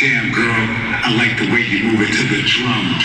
Damn, girl, I like the way you move it to the drum.